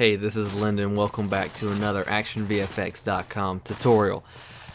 Hey, this is Lyndon. Welcome back to another ActionVFX.com tutorial.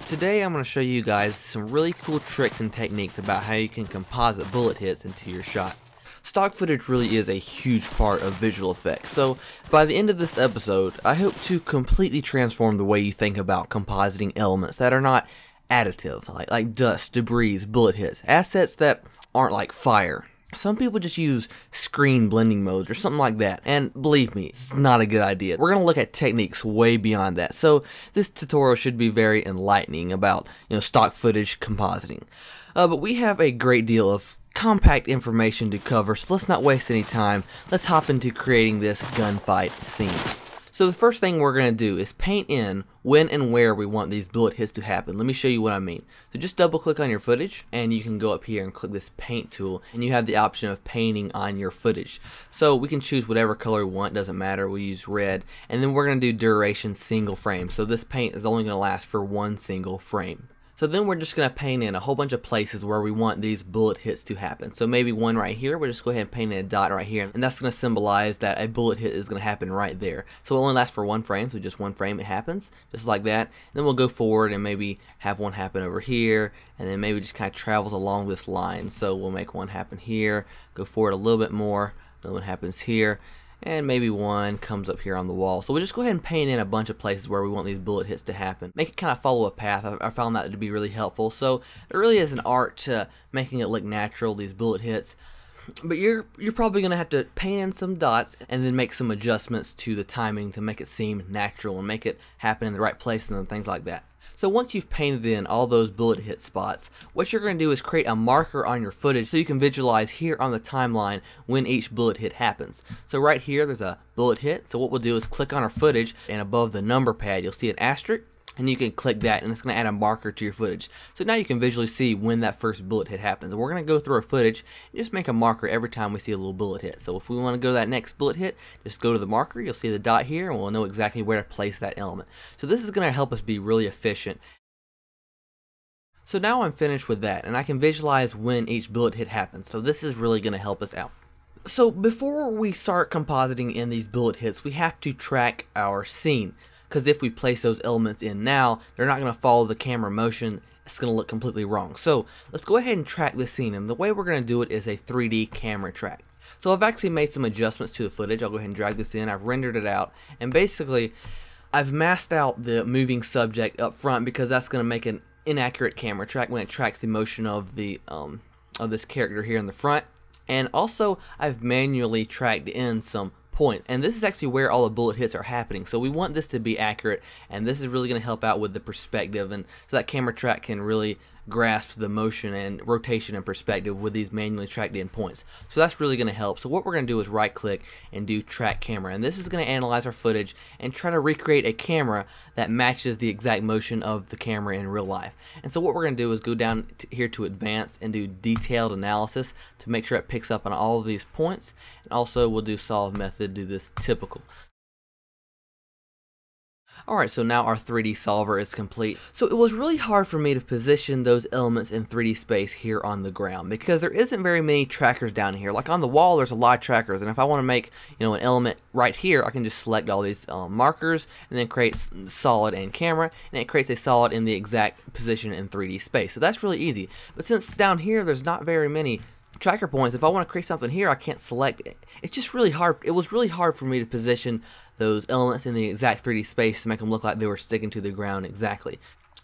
Today I'm going to show you guys some really cool tricks and techniques about how you can composite bullet hits into your shot. Stock footage really is a huge part of visual effects, so by the end of this episode I hope to completely transform the way you think about compositing elements that are not additive, like dust, debris, bullet hits, assets that aren't like fire. Some people just use screen blending modes or something like that, and believe me, it's not a good idea. We're going to look at techniques way beyond that, so this tutorial should be very enlightening about stock footage compositing. But we have a great deal of compact information to cover, so let's not waste any time. Let's hop into creating this gunfight scene. So the first thing we're going to do is paint in when and where we want these bullet hits to happen. Let me show you what I mean. So just double click on your footage and you can go up here and click this paint tool, and you have the option of painting on your footage. So we can choose whatever color we want, doesn't matter, we'll use red. And then we're going to do duration single frame. So this paint is only going to last for one single frame. So then we're just going to paint in a whole bunch of places where we want these bullet hits to happen. So maybe one right here, we'll just go ahead and paint in a dot right here, and that's going to symbolize that a bullet hit is going to happen right there. So it only lasts for one frame, so just one frame it happens, just like that. And then we'll go forward and maybe have one happen over here, and then maybe just kind of travels along this line. So we'll make one happen here, go forward a little bit more, then one happens here, and maybe one comes up here on the wall. So we'll just go ahead and paint in a bunch of places where we want these bullet hits to happen. Make it kind of follow a path. I found that to be really helpful. So it really is an art to making it look natural, these bullet hits. But you're probably going to have to paint in some dots and then make some adjustments to the timing to make it seem natural and make it happen in the right places and things like that. So once you've painted in all those bullet hit spots, what you're going to do is create a marker on your footage so you can visualize here on the timeline when each bullet hit happens. So right here there's a bullet hit, so what we'll do is click on our footage, and above the number pad you'll see an asterisk, and you can click that and it's going to add a marker to your footage. So now you can visually see when that first bullet hit happens. And we're going to go through our footage and just make a marker every time we see a little bullet hit. So if we want to go to that next bullet hit, just go to the marker, you'll see the dot here, and we'll know exactly where to place that element. So this is going to help us be really efficient. So now I'm finished with that, and I can visualize when each bullet hit happens. So this is really going to help us out. So before we start compositing in these bullet hits, we have to track our scene, because if we place those elements in now, they're not going to follow the camera motion. It's going to look completely wrong. So let's go ahead and track this scene, and the way we're going to do it is a 3D camera track. So I've actually made some adjustments to the footage. I'll go ahead and drag this in. I've rendered it out, and basically I've masked out the moving subject up front because that's going to make an inaccurate camera track when it tracks the motion of the of this character here in the front. And also I've manually tracked in some points, and this is actually where all the bullet hits are happening, so we want this to be accurate, and this is really going to help out with the perspective, and so that camera track can really grasp the motion and rotation and perspective with these manually tracked in points. So that's really going to help. So what we're going to do is right click and do track camera, and this is going to analyze our footage and try to recreate a camera that matches the exact motion of the camera in real life. And so what we're going to do is go down here to advanced and do detailed analysis to make sure it picks up on all of these points, and also we'll do solve method, do this typical. Alright, so now our 3D solver is complete. So it was really hard for me to position those elements in 3D space here on the ground because there isn't very many trackers down here. Like on the wall there's a lot of trackers, and if I want to make an element right here, I can just select all these markers and then create solid and camera, and it creates a solid in the exact position in 3D space. So that's really easy. But since down here there's not very many tracker points, if I want to create something here I can't select it. It's just really hard. It was really hard for me to position those elements in the exact 3D space to make them look like they were sticking to the ground exactly.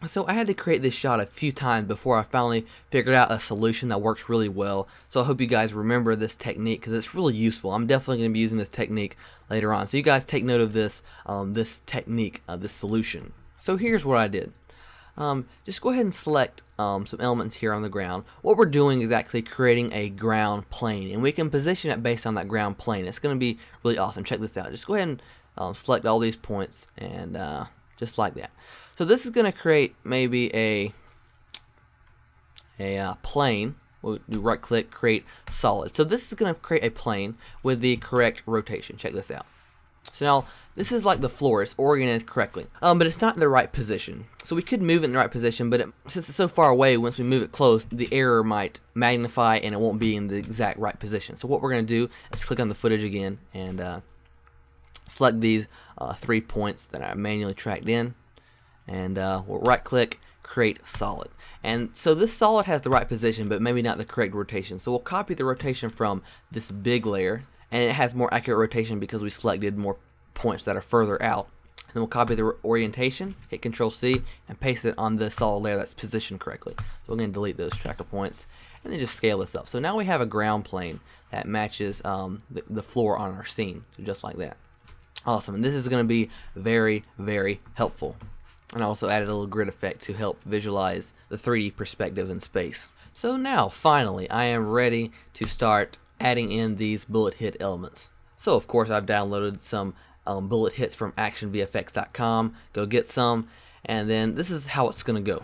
So I had to create this shot a few times before I finally figured out a solution that works really well. So I hope you guys remember this technique because it's really useful. I'm definitely going to be using this technique later on, so you guys take note of this this solution. So here's what I did. Just go ahead and select some elements here on the ground. What we're doing is actually creating a ground plane, and we can position it based on that ground plane. It's going to be really awesome. Check this out. Just go ahead and select all these points, and just like that. So this is going to create maybe a plane. We'll do right click, create solid. So this is going to create a plane with the correct rotation. Check this out. So now this is like the floor, it's oriented correctly, but it's not in the right position. So we could move it in the right position, but since it's so far away, once we move it close, the error might magnify and it won't be in the exact right position. So what we're going to do is click on the footage again and select these 3 points that I manually tracked in, and we'll right click, create solid. And so this solid has the right position, but maybe not the correct rotation. So we'll copy the rotation from this big layer, and it has more accurate rotation because we selected more points that are further out. And then we'll copy the orientation, hit Control C, and paste it on the solid layer that's positioned correctly. So we're going to delete those tracker points, and then just scale this up. So now we have a ground plane that matches the floor on our scene, so just like that. Awesome, and this is going to be very, very helpful. And I also added a little grid effect to help visualize the 3D perspective in space. So now, finally, I am ready to start adding in these bullet hit elements. So of course, I've downloaded some bullet hits from ActionVFX.com. Go get some, and then this is how it's going to go.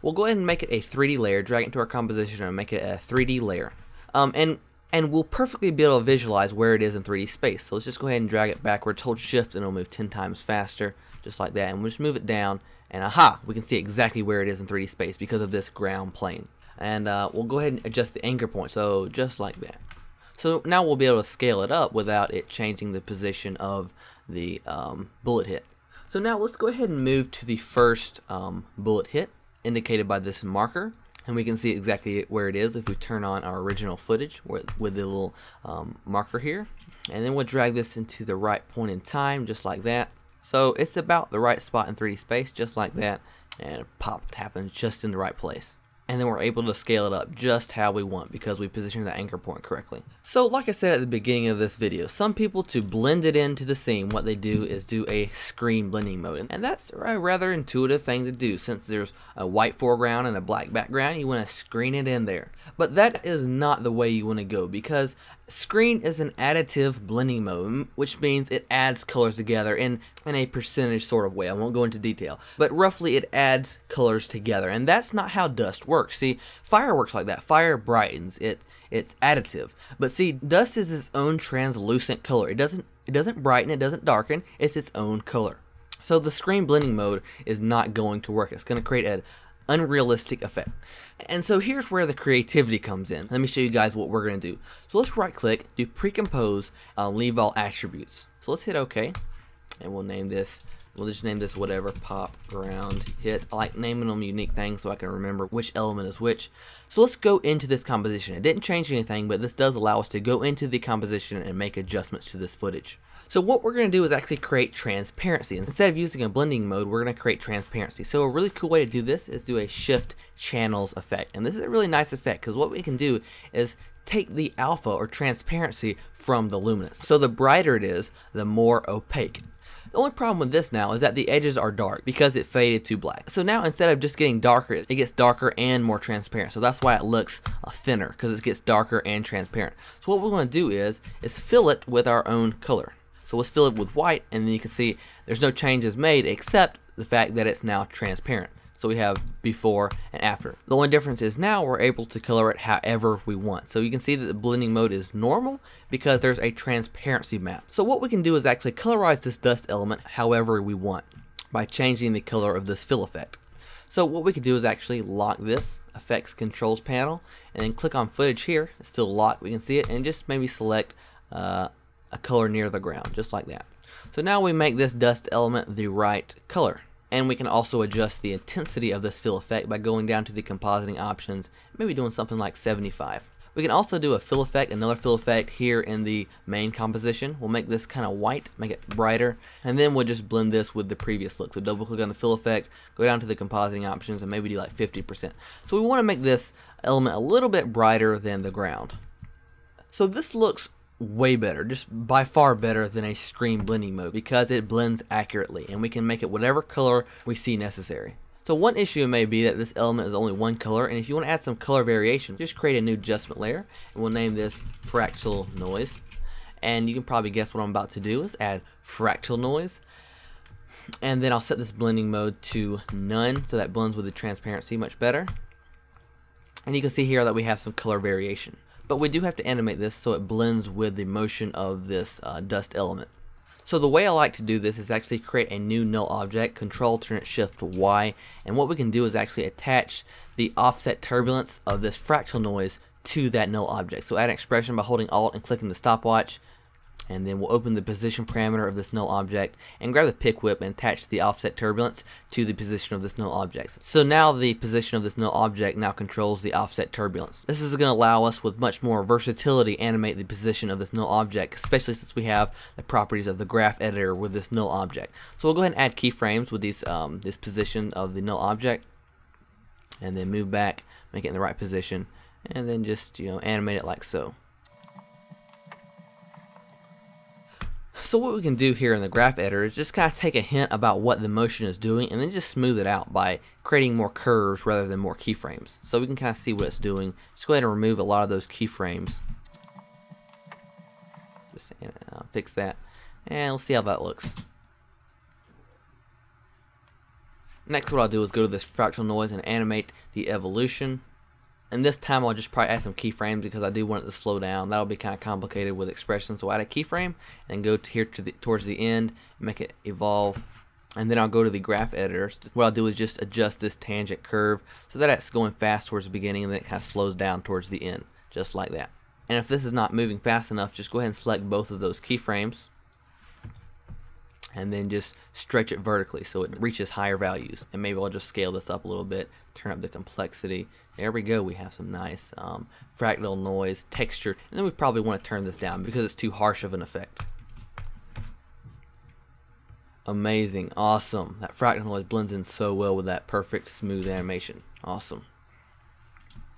We'll go ahead and make it a 3D layer, drag it to our composition, and make it a 3D layer. And we'll perfectly be able to visualize where it is in 3D space. So let's just go ahead and drag it backwards, hold shift, and it'll move 10 times faster, just like that. And we'll just move it down, and aha, we can see exactly where it is in 3D space because of this ground plane. And we'll go ahead and adjust the anchor point, so just like that. So now we'll be able to scale it up without it changing the position of the bullet hit. So now let's go ahead and move to the first bullet hit, indicated by this marker, and we can see exactly where it is if we turn on our original footage with the little marker here. And then we'll drag this into the right point in time, just like that. So it's about the right spot in 3D space, just like that, and pop, it happens just in the right place. And then we're able to scale it up just how we want because we positioned the anchor point correctly. So like I said at the beginning of this video, some people, to blend it into the scene, what they do is do a screen blending mode. And that's a rather intuitive thing to do since there's a white foreground and a black background. You want to screen it in there. But that is not the way you want to go because screen is an additive blending mode, which means it adds colors together in a percentage sort of way. I won't go into detail, but roughly it adds colors together, and that's not how dust works. See, fire works like that. Fire brightens it; it's additive. But see, dust is its own translucent color. It doesn't brighten. It doesn't darken. It's its own color. So the screen blending mode is not going to work. It's going to create an unrealistic effect. And so here's where the creativity comes in. Let me show you guys what we're going to do. So let's right click, do pre-compose, leave all attributes. So let's hit OK, and we'll name this, we'll just name this whatever, pop, ground, hit. I like naming them unique things so I can remember which element is which. So let's go into this composition. It didn't change anything, but this does allow us to go into the composition and make adjustments to this footage. So what we're going to do is actually create transparency. Instead of using a blending mode, we're going to create transparency. So a really cool way to do this is do a shift channels effect. And this is a really nice effect because what we can do is take the alpha or transparency from the luminance. So the brighter it is, the more opaque. The only problem with this now is that the edges are dark because it faded to black. So now instead of just getting darker, it gets darker and more transparent. So that's why it looks thinner, because it gets darker and transparent. So what we're going to do is fill it with our own color. So let's fill it with white, and then you can see there's no changes made except the fact that it's now transparent. So we have before and after. The only difference is now we're able to color it however we want. So you can see that the blending mode is normal because there's a transparency map. So what we can do is actually colorize this dust element however we want by changing the color of this fill effect. So what we can do is actually lock this effects controls panel and then click on footage here. It's still locked, we can see it, and just maybe select a color near the ground, just like that. So now we make this dust element the right color, and we can also adjust the intensity of this fill effect by going down to the compositing options, maybe doing something like 75. We can also do a fill effect, another fill effect here in the main composition. We'll make this kind of white, make it brighter, and then we'll just blend this with the previous look. So double click on the fill effect, go down to the compositing options, and maybe do like 50%. So we want to make this element a little bit brighter than the ground. So this looks way better, just by far better than a screen blending mode because it blends accurately and we can make it whatever color we see necessary. So one issue may be that this element is only one color, and if you want to add some color variation, just create a new adjustment layer, and we'll name this fractal noise. And you can probably guess what I'm about to do is add fractal noise. And then I'll set this blending mode to none so that blends with the transparency much better. And you can see here that we have some color variation. But we do have to animate this so it blends with the motion of this dust element. So the way I like to do this is actually create a new null object, Control, Alternate, Shift, Y, and what we can do is actually attach the offset turbulence of this fractal noise to that null object. So add an expression by holding Alt and clicking the stopwatch, And then we'll open the position parameter of this null object and grab the pick whip and attach the offset turbulence to the position of this null object. So now the position of this null object now controls the offset turbulence. This is going to allow us with much more versatility animate the position of this null object, especially since we have the properties of the graph editor with this null object. So we'll go ahead and add keyframes with these this position of the null object, and then move back, make it in the right position, and then just animate it like so. So what we can do here in the graph editor is just kind of take a hint about what the motion is doing and then just smooth it out by creating more curves rather than more keyframes. So we can kind of see what it's doing. Just go ahead and remove a lot of those keyframes. Just fix that, and we'll see how that looks. Next, what I'll do is go to this fractal noise and animate the evolution. And this time I'll just probably add some keyframes because I do want it to slow down. That'll be kind of complicated with expressions. So I'll add a keyframe and go to here towards the end and make it evolve. And then I'll go to the graph editor. What I'll do is just adjust this tangent curve so that it's going fast towards the beginning and then it kind of slows down towards the end, just like that. And if this is not moving fast enough, just go ahead and select both of those keyframes and then just stretch it vertically so it reaches higher values. And maybe I'll just scale this up a little bit, turn up the complexity. There we go, we have some nice fractal noise, texture, and then we probably want to turn this down because it's too harsh of an effect. Amazing, awesome. That fractal noise blends in so well with that perfect smooth animation. Awesome.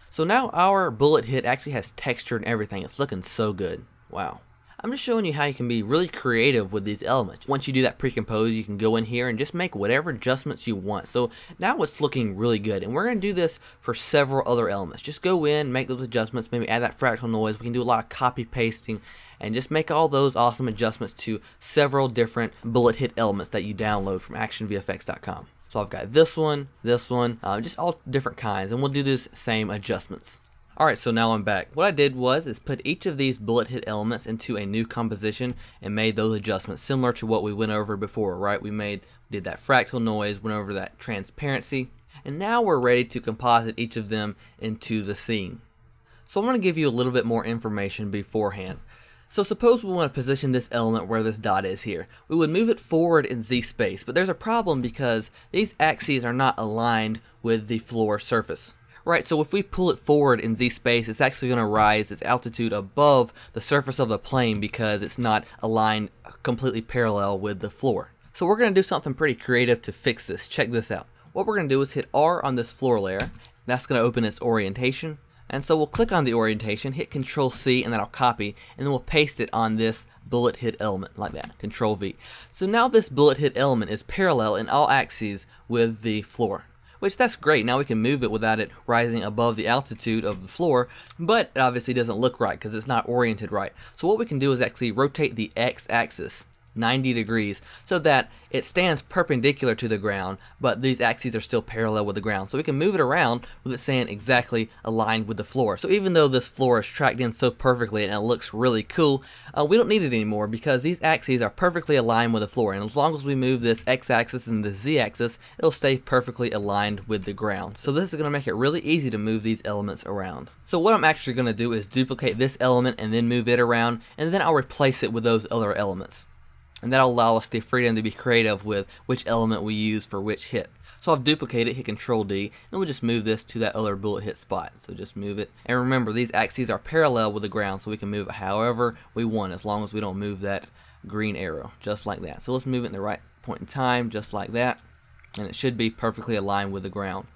So now our bullet hit actually has texture and everything. It's looking so good, wow. I'm just showing you how you can be really creative with these elements. Once you do that pre-compose, you can go in here and just make whatever adjustments you want. So now it's looking really good, and we're going to do this for several other elements. Just go in, make those adjustments, maybe add that fractal noise. We can do a lot of copy pasting and just make all those awesome adjustments to several different bullet hit elements that you download from ActionVFX.com. So I've got this one, just all different kinds, and we'll do these same adjustments. Alright, so now I'm back. What I did was is put each of these bullet hit elements into a new composition and made those adjustments similar to what we went over before, right? We did that fractal noise, went over that transparency, and now we're ready to composite each of them into the scene. So I'm going to give you a little bit more information beforehand. So suppose we want to position this element where this dot is here. We would move it forward in Z space, but there's a problem because these axes are not aligned with the floor surface. Right, so if we pull it forward in Z space, it's actually going to rise its altitude above the surface of the plane because it's not aligned completely parallel with the floor. So we're going to do something pretty creative to fix this. Check this out. What we're going to do is hit R on this floor layer. That's going to open its orientation. And so we'll click on the orientation, hit Control C, and that'll copy, and then we'll paste it on this bullet hit element like that, Control V. So now this bullet hit element is parallel in all axes with the floor. Which that's great, now we can move it without it rising above the altitude of the floor, but it obviously doesn't look right because it's not oriented right. So what we can do is actually rotate the x-axis 90 degrees so that it stands perpendicular to the ground, but these axes are still parallel with the ground. So we can move it around with it saying exactly aligned with the floor. So even though this floor is tracked in so perfectly and it looks really cool, we don't need it anymore because these axes are perfectly aligned with the floor. And as long as we move this x-axis and the z-axis, it'll stay perfectly aligned with the ground. So this is going to make it really easy to move these elements around. So what I'm actually going to do is duplicate this element and then move it around, and then I'll replace it with those other elements. And that'll allow us the freedom to be creative with which element we use for which hit. So I'll duplicate it, hit Control D, and we'll just move this to that other bullet hit spot. So just move it. And remember, these axes are parallel with the ground, so we can move it however we want as long as we don't move that green arrow, just like that. So let's move it in the right point in time, just like that. And it should be perfectly aligned with the ground.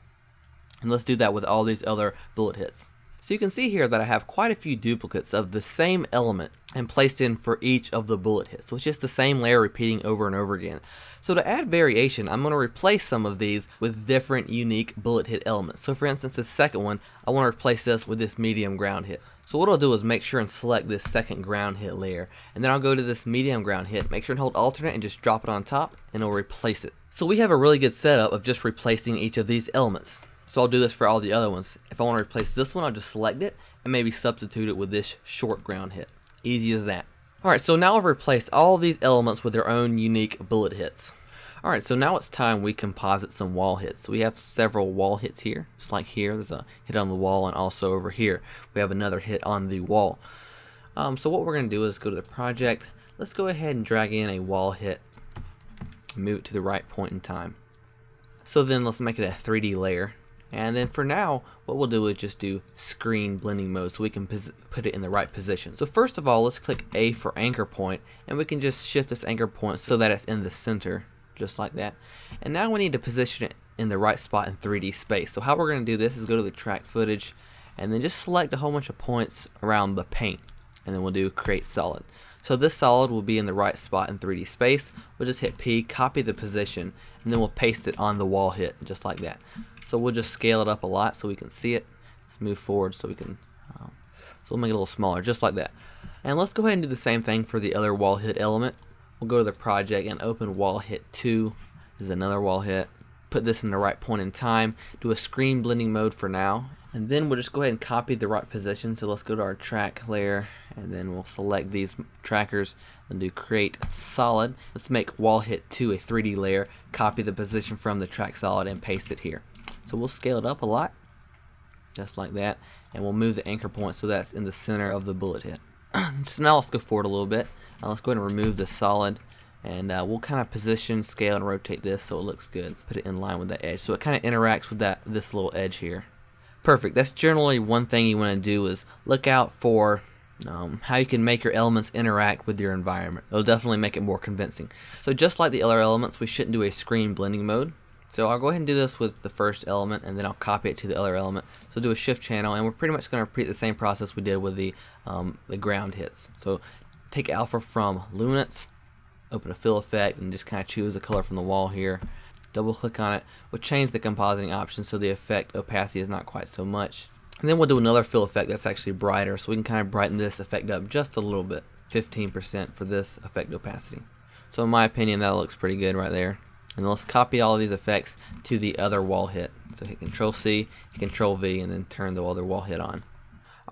And let's do that with all these other bullet hits. So you can see here that I have quite a few duplicates of the same element and placed in for each of the bullet hits. So it's just the same layer repeating over and over again. So to add variation, I'm going to replace some of these with different unique bullet hit elements. So for instance, the second one, I want to replace this with this medium ground hit. So what I'll do is make sure and select this second ground hit layer. And then I'll go to this medium ground hit, make sure and hold alternate and just drop it on top, and it'll replace it. So we have a really good setup of just replacing each of these elements. So I'll do this for all the other ones. If I want to replace this one, I'll just select it and maybe substitute it with this short ground hit. Easy as that. Alright, so now I've replaced all these elements with their own unique bullet hits. Alright, so now it's time we composite some wall hits. So we have several wall hits here. Just like here, there's a hit on the wall, and also over here, we have another hit on the wall. So what we're going to do is go to the project, Let's go ahead and drag in a wall hit, move it to the right point in time. So then let's make it a 3D layer. And then for now, what we'll do is just do screen blending mode so we can put it in the right position. So first of all, let's click A for anchor point, and we can just shift this anchor point so that it's in the center, just like that. And now we need to position it in the right spot in 3D space. So how we're going to do this is go to the track footage, and then just select a whole bunch of points around the paint, and then we'll do create solid. So this solid will be in the right spot in 3D space. We'll just hit P, copy the position, and then we'll paste it on the wall hit, just like that. So we'll just scale it up a lot so we can see it. Let's move forward so we can, so we'll make it a little smaller, just like that. And let's go ahead and do the same thing for the other wall hit element. We'll go to the project and open wall hit 2. This is another wall hit. Put this in the right point in time. Do a screen blending mode for now. And then we'll just go ahead and copy the right position. So let's go to our track layer, and then we'll select these trackers and do create solid. Let's make wall hit 2 a 3D layer. Copy the position from the track solid and paste it here. So we'll scale it up a lot, just like that, and we'll move the anchor point so that's in the center of the bullet hit. So now let's go forward a little bit. Let's go ahead and remove the solid, and we'll kind of position, scale, and rotate this so it looks good. Let's put it in line with that edge, so it kind of interacts with this little edge here. Perfect. That's generally one thing you want to do, is look out for how you can make your elements interact with your environment. It'll definitely make it more convincing. So just like the other elements, we shouldn't do a screen blending mode. So I'll go ahead and do this with the first element, and then I'll copy it to the other element. So do a shift channel, and we're pretty much going to repeat the same process we did with the ground hits. So take alpha from luminance, open a fill effect, and just kind of choose a color from the wall here. Double click on it. We'll change the compositing option so the effect opacity is not quite so much. And then we'll do another fill effect that's actually brighter, so we can kind of brighten this effect up just a little bit. 15% for this effect opacity. So in my opinion, that looks pretty good right there. And let's copy all of these effects to the other wall hit. So hit Control C, hit Control V, and then turn the other wall hit on.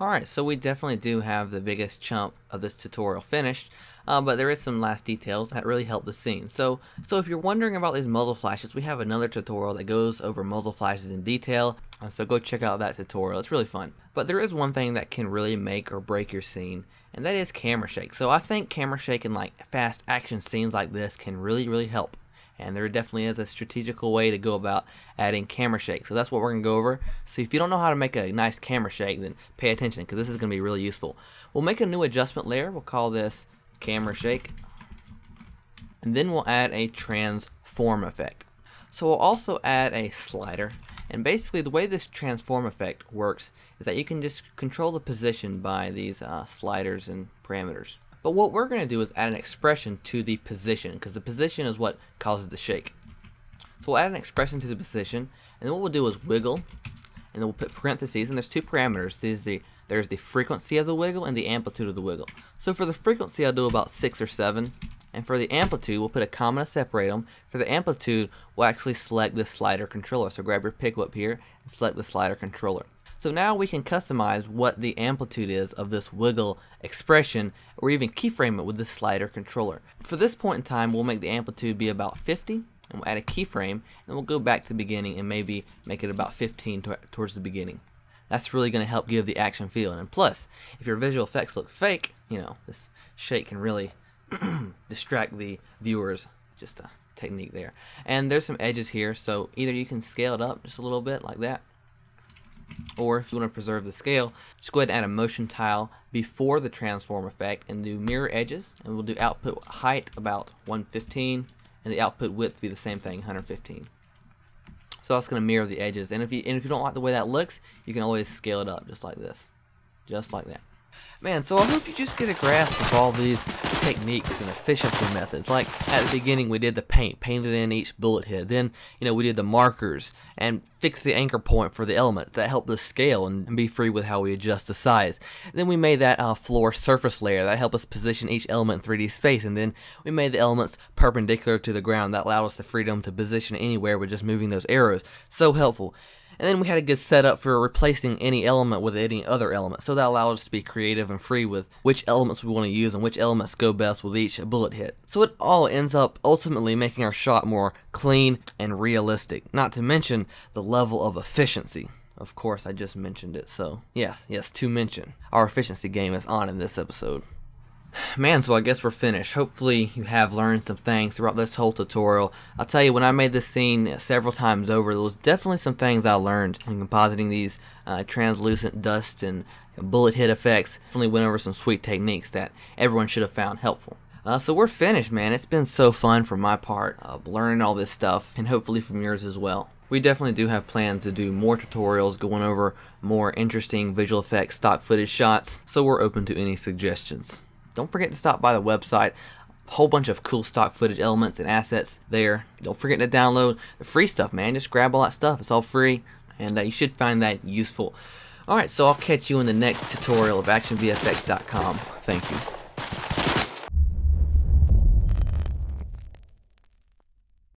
Alright, so we definitely do have the biggest chunk of this tutorial finished, but there is some last details that really help the scene. So if you're wondering about these muzzle flashes, we have another tutorial that goes over muzzle flashes in detail, so go check out that tutorial. It's really fun. But there is one thing that can really make or break your scene, and that is camera shake. So I think camera shake in like fast action scenes like this can really help. And there definitely is a strategical way to go about adding camera shake. So that's what we're going to go over. So if you don't know how to make a nice camera shake, then pay attention, because this is going to be really useful. We'll make a new adjustment layer. We'll call this camera shake. And then we'll add a transform effect. So we'll also add a slider. And basically the way this transform effect works is that you can just control the position by these sliders and parameters. But what we're going to do is add an expression to the position, because the position is what causes the shake. So we'll add an expression to the position, and then what we'll do is wiggle, and then we'll put parentheses, and there's two parameters. There's the frequency of the wiggle and the amplitude of the wiggle. So for the frequency, I'll do about 6 or 7, and for the amplitude, we'll put a comma to separate them. For the amplitude, we'll actually select the slider controller. So grab your pick up here and select the slider controller. So now we can customize what the amplitude is of this wiggle expression, or even keyframe it with the slider controller. For this point in time, we'll make the amplitude be about 50, and we'll add a keyframe, and we'll go back to the beginning and maybe make it about 15 towards the beginning. That's really going to help give the action feel. And plus, if your visual effects look fake, this shake can really distract the viewers. Just a technique there. And there's some edges here, so either you can scale it up just a little bit like that, or if you want to preserve the scale, just go ahead and add a motion tile before the transform effect and do mirror edges, and we'll do output height about 115, and the output width be the same thing, 115. So that's going to mirror the edges, and if you don't like the way that looks, you can always scale it up just like this, just like that. Man, so I hope you just get a grasp of all these techniques and efficiency methods. Like at the beginning, we did the paint, painted in each bullet hit. Then, we did the markers and fixed the anchor point for the element. That helped us scale and be free with how we adjust the size. And then we made that floor surface layer. That helped us position each element in 3D space. And then we made the elements perpendicular to the ground. That allowed us the freedom to position anywhere with just moving those arrows. So helpful. And then we had a good setup for replacing any element with any other element. So that allowed us to be creative and free with which elements we want to use and which elements go best with each bullet hit. So it all ends up ultimately making our shot more clean and realistic. Not to mention the level of efficiency. Of course, I just mentioned it. So yes, to mention, our efficiency game is on in this episode. Man, so I guess we're finished. Hopefully you have learned some things throughout this whole tutorial. I'll tell you, when I made this scene several times over, there was definitely some things I learned when compositing these translucent dust and bullet hit effects. Definitely went over some sweet techniques that everyone should have found helpful. So we're finished, man. It's been so fun for my part, learning all this stuff, and hopefully from yours as well. We definitely do have plans to do more tutorials going over more interesting visual effects stock footage shots, so we're open to any suggestions. Don't forget to stop by the website. A whole bunch of cool stock footage elements and assets there. Don't forget to download the free stuff, man. Just grab all that stuff. It's all free, and you should find that useful. Alright, so I'll catch you in the next tutorial of ActionVFX.com. Thank you.